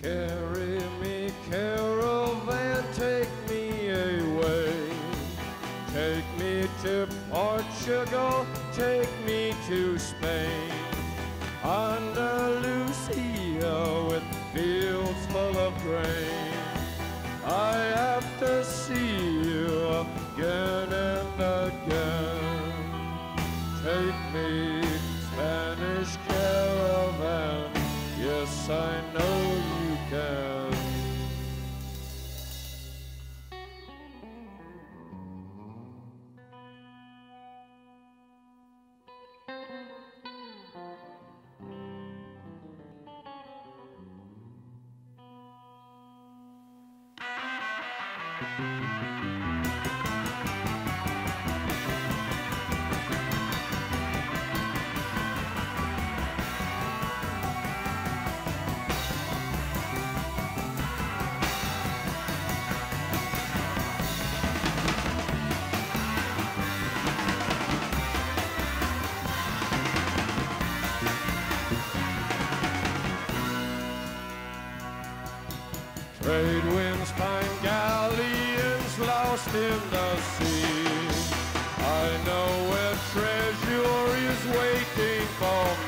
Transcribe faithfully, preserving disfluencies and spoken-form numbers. Carry me, caravan, take me away. Take me to Portugal, take me to Spain. Andalusia with fields full of grain. I have to see you again and again. Take me, Spanish caravan, yes I know you. Girl. Trade winds find galleons lost in the sea. I know where treasure is waiting for me.